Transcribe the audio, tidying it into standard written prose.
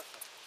알았어.